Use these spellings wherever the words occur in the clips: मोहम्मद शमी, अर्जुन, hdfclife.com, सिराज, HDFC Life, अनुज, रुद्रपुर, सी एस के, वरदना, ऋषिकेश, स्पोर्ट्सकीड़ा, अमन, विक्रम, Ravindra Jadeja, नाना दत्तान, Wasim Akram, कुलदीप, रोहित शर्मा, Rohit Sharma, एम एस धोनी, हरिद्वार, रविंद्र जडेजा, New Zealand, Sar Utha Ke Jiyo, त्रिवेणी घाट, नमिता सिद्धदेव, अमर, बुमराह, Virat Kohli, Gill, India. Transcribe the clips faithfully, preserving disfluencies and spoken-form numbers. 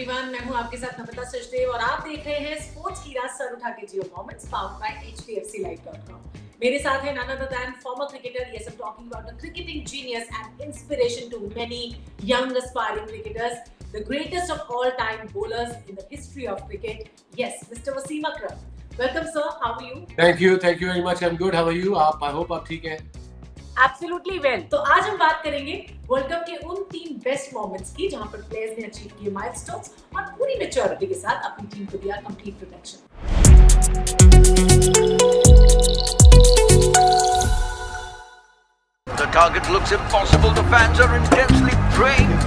Everyone, मैं हूं आपके साथ नमिता सिद्धदेव और आप देख रहे हैं स्पोर्ट्सकीड़ा सर उठा के जियो moments powered by H D F C Life dot com. मेरे साथ है नाना दत्तान, former cricketer, yes, I'm talking about a cricketing genius and inspiration to many young aspiring cricketers, the greatest of all time bowlers in the history of cricket. Yes, Mister Wasim Akram. Welcome, sir. How are you? Thank you, thank you very much. I'm good. How are you? आप, I hope आप ठीक हैं. Absolutely well. तो आज हम बात करेंगे world cup के उन तीन बेस्ट मोमेंट्स की जहां पर प्लेयर्स ने अचीव किए माइलस्टोन्स और पूरी मैच्योरिटी के साथ अपनी टीम को दिया complete protection. The target looks impossible. The fans are intensely praying.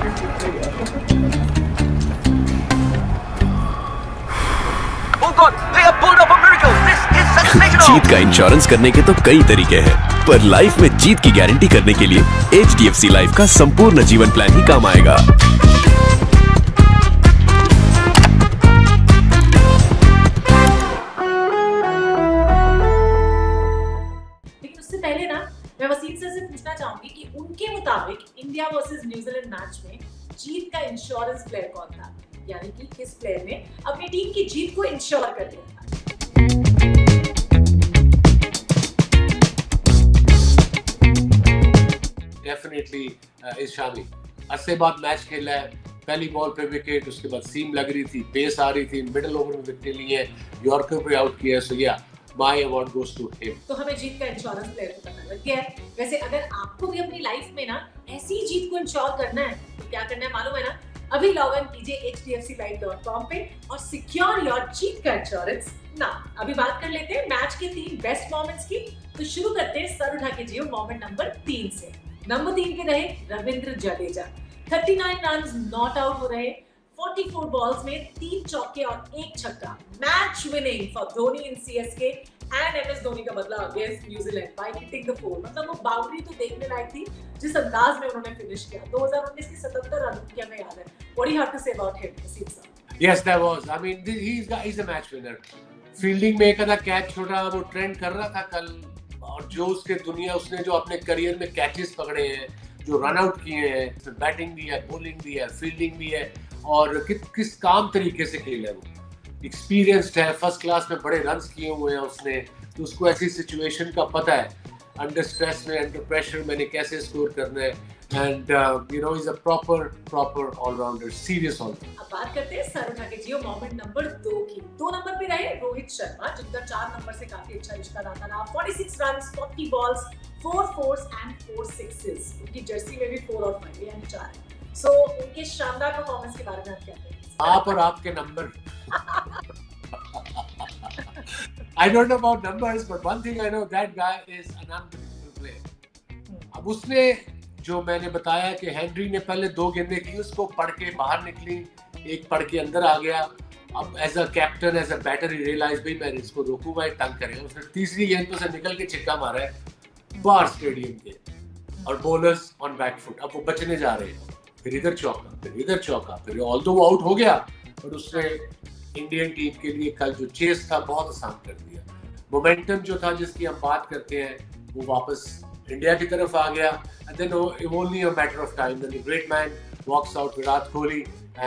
जीत का इंश्योरेंस करने के तो कई तरीके हैं, पर लाइफ में जीत की गारंटी करने के लिए H D F C Life का संपूर्ण जीवन प्लान ही काम आएगा। लेकिन उससे पहले ना मैं वसीम सर से पूछना चाहूंगी कि उनके मुताबिक इंडिया वर्सेस न्यूजीलैंड मैच में जीत का इंश्योरेंस प्लेयर कौन था, यानी कि किस प्लेयर ने अपनी टीम की जीत को इंश्योर कर दिया था। Definitely is Shami. अरसे बाद मैच खेला है, पहली बॉल पे विकेट, उसके बाद सीम लग रही थी, पेस आ रही थी, मिडिल ओवर में विकेट ली है, यॉर्कर पे आउट किया, so yeah my award goes to him. तो हमें जीत का इंश्योरेंस प्लेयर को करना है। वैसे अगर आपको भी अपनी लाइफ में ना ऐसी जीत को इंश्योर करना है तो क्या करना है मालूम है ना? अभी लॉग इन कीजिए H D F C Life dot com पे और सिक्योर योर जीत का इंश्योरेंस नाउ। अभी बात कर लेते हैं मैच के तीन बेस्ट मोमेंट्स की, तो शुरू करते हैं सर उठा के जियो मोमेंट नंबर तीन से। नंबर तीन पे रहे रविंद्र जडेजा, उनतालीस रन नॉट आउट हो रहे, चौवालीस बॉल्स में तीन चौके और एक छक्का, मैच विनिंग फॉर धोनी इन सी एस के एंड एम एस धोनी का बदला against New Zealand by hitting the four. मतलब वो बाउंड्री तो देखने लायक थी जिस अंदाज में उन्होंने फिनिश किया। दो हज़ार उन्नीस की सतहत्तर रन क्या मैं याद है। What do you have to say about him? Yes, that was. I mean, he's got, he's a match winner. Fielding में एक आधा कैच छोड़ा, वो ट्रेंड कर रहा था कल, और जो उसके दुनिया उसने जो अपने करियर में कैचेस पकड़े हैं, जो रन आउट किए हैं, फिर बैटिंग भी है, बॉलिंग भी है, फील्डिंग भी है, और कि, किस काम तरीके से खेला है। वो एक्सपीरियंस्ड है, फर्स्ट क्लास में बड़े रन्स किए हुए हैं उसने, तो उसको ऐसी सिचुएशन का पता है, अंडर स्ट्रेस में, अंडर प्रेशर मैंने कैसे स्कोर करना है, and you know is a proper proper allrounder, serious allrounder. अब बात करते हैं सर उठा के जियो मोमेंट नंबर दो की। दो नंबर पे रहे रोहित शर्मा, जिनका चार नंबर से काफी अच्छा रिश्ता रहा था। छियालीस रन, चालीस balls, four fours and four sixes. उनकी जर्सी में भी फोर और फाइव यानी चार है। सो उनके शानदार परफॉर्मेंस के बारे में आप क्या कहेंगे? आप और आपके number. I don't know about numbers, but one thing I know, that guy is an unbelievable player. अब उसने जो मैंने बताया कि हेनरी ने पहले दो गेंदें की, उसको पढ़ के बाहर निकली, एक पढ़ के अंदर आ गया। अब as a captain, as a batter, he realise भाई मैं इसको रोकू, भाई तंग करेगा। उसने तीसरी गेंद में से निकल के छिक्का मारा है बाहर स्टेडियम के, और बॉलर्स ऑन बैक फुट, अब वो बचने जा रहे हैं, फिर इधर चौका, फिर इधर चौका, फिर ऑल दो वो आउट हो गया, और उसने इंडियन टीम के लिए कल जो चेस था बहुत आसान कर दिया। मोमेंटम जो था जिसकी हम बात करते हैं वो वापस इंडिया की तरफ आ गया, and then only a matter of time then the great man walks out, Virat Kohli,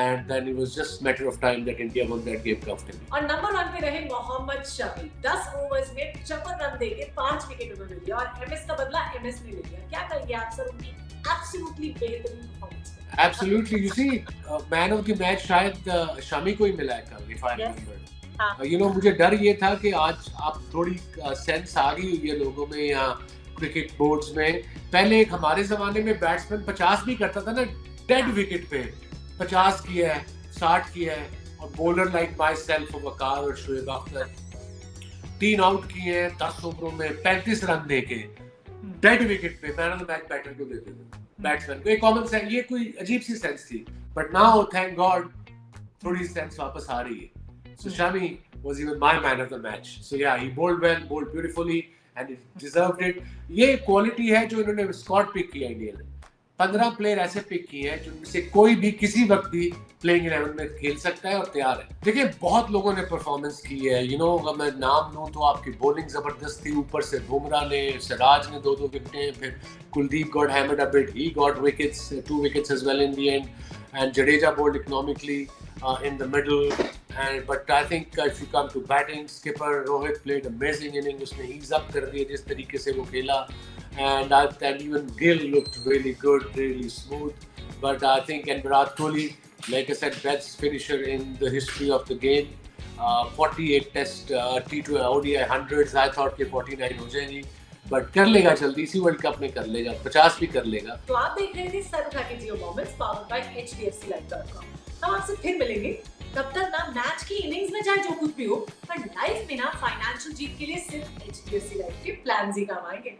and then it was just a matter of time that India won that game comfortably. और number one पे रहे मोहम्मद शमी, दस overs में छप्पन run देके पांच wicket उन्होंने लिए, और एमएस का बदला एमएस ने लिया। क्या कहेंगे आप सर उनकी absolutely बेहतरीन performance? Absolutely, you see, uh, man of the match शायद uh, शमी को ही मिला है कल, if I remember. You know, मुझे डर ये था कि आज आप थोड़ी सेंस uh, आ गई हुई है लोगों में या क्रिकेट बोर्ड्स में। पहले एक हमारे जमाने में बैट्समैन पचास भी करता था ना, डेड विकेट पे पचास किया है, साठ किया है, और bowler like my self Waqar और शोएब अख्तर तीन आउट किए हैं दस ओवरों में पैंतीस रन देके, डेड विकेट पे man of the match batter को देते थे, बैट्समैन को। एक कॉमन सेंस, ये कोई अजीब सी सेंस थी, बट नाउ थैंक गॉड थोड़ी सेंस वापस आ रही है। So Shami was even my man of the match. So yeah he bowled well, bowled beautifully and it deserved it. ये क्वालिटी है जो इन्होंने स्कॉट पिक किया इंडिया ने। पंद्रह प्लेयर ऐसे पिक किए हैं जिनमें से कोई भी किसी वक्त भी प्लेइंग इलेवन में खेल सकता है और तैयार है। देखिए बहुत लोगों ने परफॉर्मेंस की है, यू नो अगर मैं नाम लूँ तो आपकी बॉलिंग जबरदस्त थी, ऊपर से बुमराह ने, सिराज ने दो दो विकेटें, फिर कुलदीप got hammered a bit, he got wickets, two wickets as well in the end, and Jadeja bowled economically uh, in the middle. And but I think if you come to batting, skipper Rohit played amazing innings. Usne ease up kar diye jis tarike se wo khela, and I, and even Gill looked really good, really smooth. But I think and Virat Kohli, like I said, best finisher in the history of the game. Uh, forty-eight Test, uh, T twenty, O D I hundreds. I thought that forty-nine हो जाएगी, but कर लेगा जल्दी इसी world cup में कर लेगा, fifty भी कर लेगा। तो आप देख रहे थे सर उठा के जियो moments powered by H D F C life dot com। हम आपसे फिर मिलेंगे, तब तक ना मैच की इनिंग्स में चाहे जो कुछ भी हो, पर लाइफ में ना फाइनेंशियल जीत के लिए सिर्फ H D F C Life के प्लान्स ही काम आएंगे।